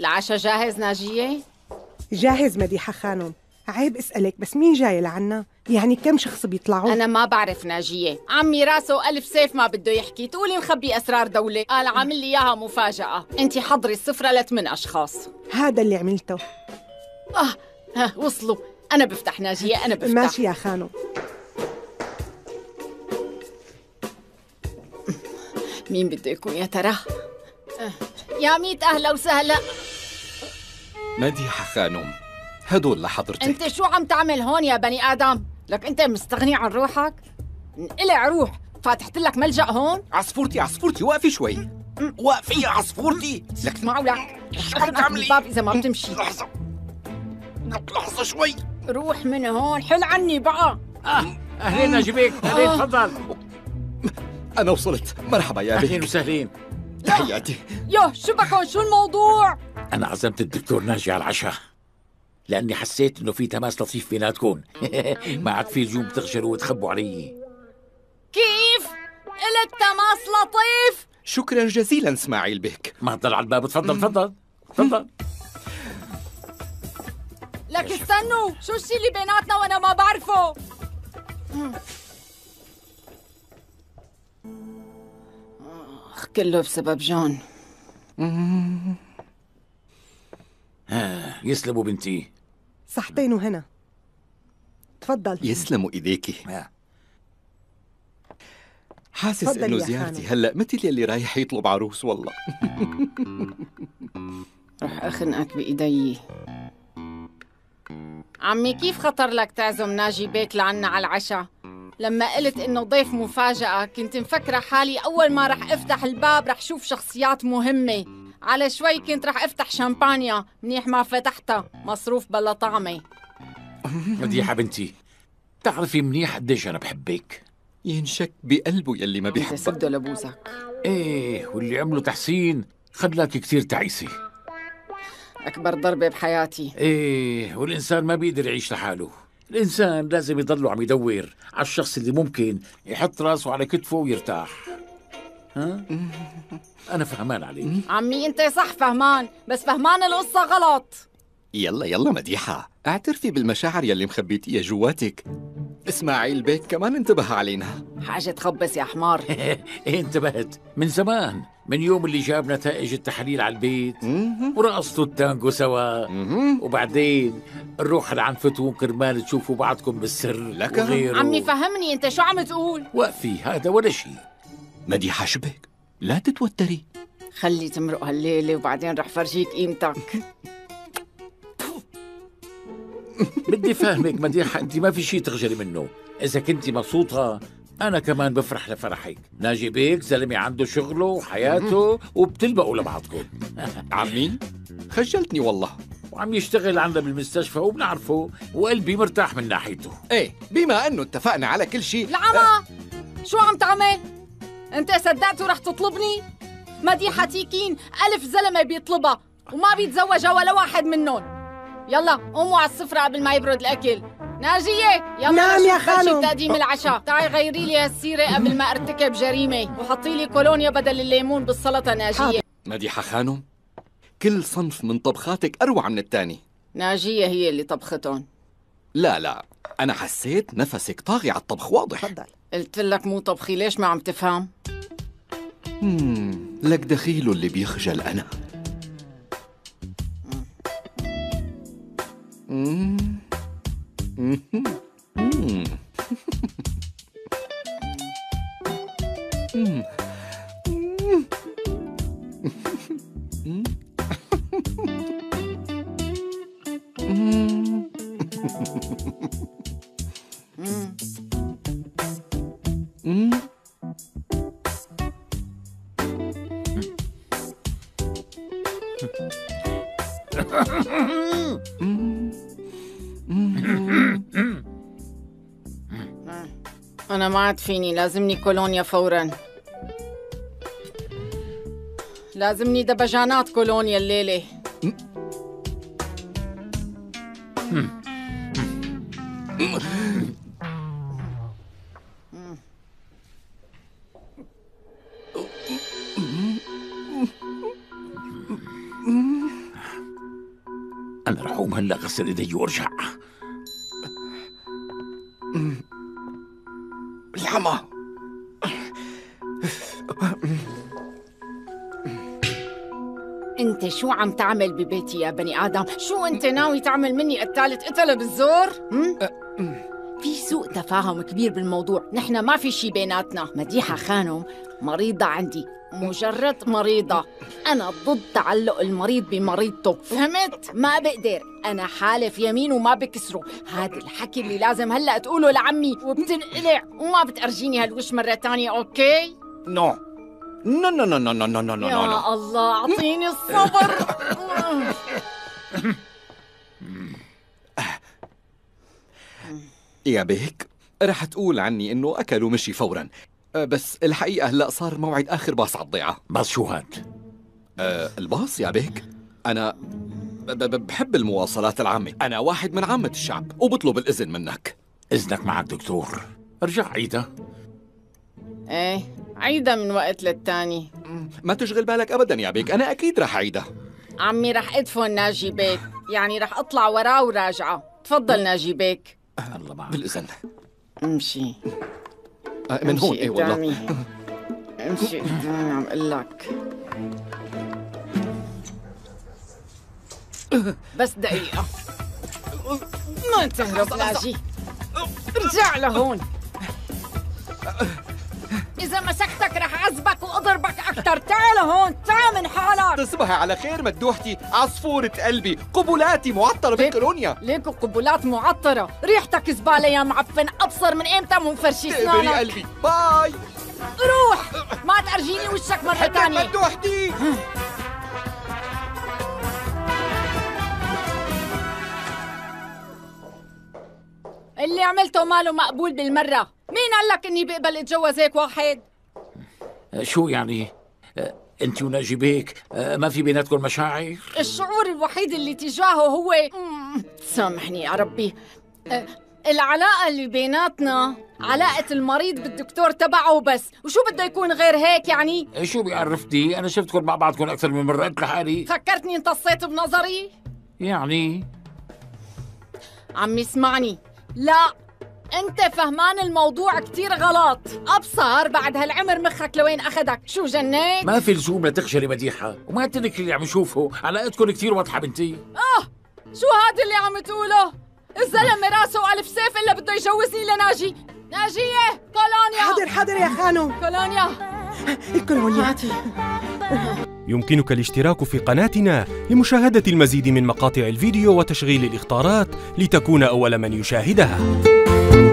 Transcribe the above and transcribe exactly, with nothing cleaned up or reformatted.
العشاء جاهز ناجية؟ جاهز مديحة خانم. عيب اسألك بس مين جاي لعنا؟ يعني كم شخص بيطلعوا؟ أنا ما بعرف ناجية، عمي راسه ألف سيف ما بده يحكي، تقولي مخبي أسرار دولة، قال عامل لي إياها مفاجأة، أنت حضري السفرة لثمان أشخاص. هذا اللي عملته. آه ها وصلوا، أنا بفتح ناجية أنا بفتح. ماشي يا خانو. مين بده يكون يا ترى؟ يا ميت أهلا وسهلا. مديحة خانم هدول لحضرتك. انت شو عم تعمل هون يا بني ادم؟ لك انت مستغني عن روحك؟ انقلع روح، فاتحت لك ملجأ هون؟ عصفورتي عصفورتي وقفي شوي، وقفي يا عصفورتي. لك اسمعوا لك شو عم تعملي؟ الباب اذا ما بتمشي. لحظة لحظة شوي، روح من هون، حل عني بقى. أه. اهلين ناجي بيك، اهلين تفضل. انا وصلت، مرحبا يا بيك. اهلين وسهلين. تحياتي. يوه شو بك هون؟ شو الموضوع؟ انا عزمت الدكتور ناجي على العشاء لأني حسيت إنه في تماس لطيف بيناتكم. ما عاد في زوم بتغشروا وتخبوا علي. كيف؟ إلك تماس لطيف؟ شكرا جزيلا اسماعيل بك. ما تضل على الباب، تفضل تفضل تفضل. لك استنوا، شو الشيء اللي بيناتنا وأنا ما بعرفه؟ أخ كله بسبب جون. يسلموا بنتي. صحتين وهنا. تفضل. يسلموا ايديكي. حاسس انه زيارتي هلا مثل يلي رايح يطلب عروس والله. رح اخنقك بايدي. عمي كيف خطر لك تعزم ناجي بيك لعنا على العشاء؟ لما قلت انه ضيف مفاجأة كنت مفكرة حالي اول ما رح افتح الباب رح شوف شخصيات مهمة، على شوي كنت رح افتح شامبانيا، منيح ما فتحتها، مصروف بلا طعمة. مديحة بنتي، بتعرفي منيح قديش أنا بحبك. ينشك بقلبه يلي ما بيحبك. سده لبوسك. إيه واللي عمله تحسين خلاك كثير تعيسي. أكبر ضربة بحياتي. إيه والإنسان ما بيقدر يعيش لحاله، الإنسان لازم يضله عم يدور على الشخص اللي ممكن يحط راسه على كتفه ويرتاح. ها؟ أنا فهمان عليك عمي. أنت صح فهمان، بس فهمان القصة غلط. يلا يلا مديحة اعترفي بالمشاعر يلي مخبيتيها جواتك. إسماعيل بيك كمان انتبه علينا. حاجة تخبص يا حمار. إيه انتبهت من زمان، من يوم اللي جاب نتائج التحاليل على البيت ورقصتوا التانجو سوا، وبعدين نروح لعنفتو كرمال تشوفوا بعضكم بالسر لك وغيره. عمي فهمني أنت شو عم تقول. وقفي هذا ولا شيء. مديحة شو بك؟ لا تتوتري، خلي تمرق هالليلة وبعدين رح فرجيك قيمتك. بدي فهمك مديحة، أنت ما في شيء تخجلي منه، إذا كنتي مبسوطة أنا كمان بفرح لفرحك. ناجي بيك زلمة عنده شغله وحياته وبتلبقوا لبعضكم. عمي؟ خجلتني والله. وعم يشتغل عندنا بالمستشفى وبنعرفه وقلبي مرتاح من ناحيته. إيه بما أنه اتفقنا على كل شيء. العمى شو عم تعمل؟ انت صدقت ورح تطلبني؟ مديحة تيكين ألف زلمة بيطلبها وما بيتزوجها ولا واحد منهم. يلا قوموا على السفرة قبل ما يبرد الأكل. ناجية يلا. نعم يا خانم. تقديم العشاء، تعي غيري لي هالسيرة قبل ما ارتكب جريمة، وحطي لي كولونيا بدل الليمون بالسلطة ناجية. مديحة خانم كل صنف من طبخاتك أروع من الثاني. ناجية هي اللي طبختهم. لا لا أنا حسيت نفسك طاغي على الطبخ واضح. تفضل. قلت لك مو طبخي، ليش ما عم تفهم؟ اممم لك دخيله اللي بيخجل أنا. اممم اممم اممم أنا ما عاد فيني، لازمني كولونيا فوراً، لازمني دبجانات كولونيا الليلة. أنا أقوم هلا أغسل إيدي وأرجع. الحمى أنت شو عم تعمل ببيتي يا بني آدم؟ شو أنت ناوي تعمل مني قتالة قتلة بالزور؟ في سوء تفاهم كبير بالموضوع، نحن ما في شي بيناتنا. مديحة خانم مريضة عندي، مجرد مريضة، أنا ضد تعلق المريض بمريضته، فهمت؟ ما بقدر، أنا حالف يمين وما بكسره. هذا الحكي اللي لازم هلأ تقوله لعمي وبتنقلع وما بتأرجيني هالوش مرة تانية، أوكي؟ نو نو نو نو نو نو نو نو نو يا الله أعطيني الصبر. يا بيك رح تقول عني إنه أكل ومشي فوراً، بس الحقيقة هلأ صار موعد آخر باص على الضيعة. باص شو هاد؟ أه الباص يا بيك، أنا بحب المواصلات العامة، أنا واحد من عامة الشعب وبطلب الإذن منك. إذنك معك دكتور، ارجع عيدها. إيه عيدها من وقت للتاني. ما تشغل بالك أبداً يا بيك، أنا أكيد رح عيدها. عمي رح أدفن ناجي بيك، يعني رح أطلع وراه وراجعه. تفضل ناجي بيك. الله معك. بالإذن امشي من هون. اي والله امشي قدامي، عم اقول لك. بس دقيقة، ما تهرب ناجي، ارجع لهون، إذا مسكتك رح أعذبك وأضربك أكثر. تعال هون، تعال من حالك. تصبحي على خير مدوحتي، عصفورة قلبي، قبلاتي معطرة بالكولونيا. ليكو قبلات معطرة، ريحتك زبالة يا معفن، أبصر من إمتى منفرشي سنانك. تقبري قلبي، باي. روح، ما تأرجيني وشك مرة ثانية. حبيت مدوحتي. اللي عملته ماله مقبول بالمرة. مين قال لك اني بقبل اتجوز هيك واحد؟ شو يعني؟ انت وناجي بيك ما في بيناتكم مشاعر؟ الشعور الوحيد اللي تجاهه هو سامحني يا ربي، العلاقة اللي بيناتنا علاقة المريض بالدكتور تبعه بس، وشو بده يكون غير هيك يعني؟ شو بيعرفتي؟ انا شفتكم مع بعضكم اكثر من مرة، قلت لحالي فكرتني انتصيت بنظري؟ يعني عمي اسمعني، لا أنت فهمان الموضوع كتير غلط، أبصر بعد هالعمر مخك لوين أخدك، شو جنيت؟ ما في لزوم لتخجلي مديحة، وما تنك اللي عم شوفه، علاقتكم كتير واضحة بنتي. آه شو هاد اللي عم تقوله؟ الزلمة راسه ألف سيف إلا بده يجوزني لناجي. ناجية كولونيا. حاضر حاضر يا خانم. كولونيا الكولونيا. يمكنك الاشتراك في قناتنا لمشاهدة المزيد من مقاطع الفيديو وتشغيل الإخطارات لتكون أول من يشاهدها.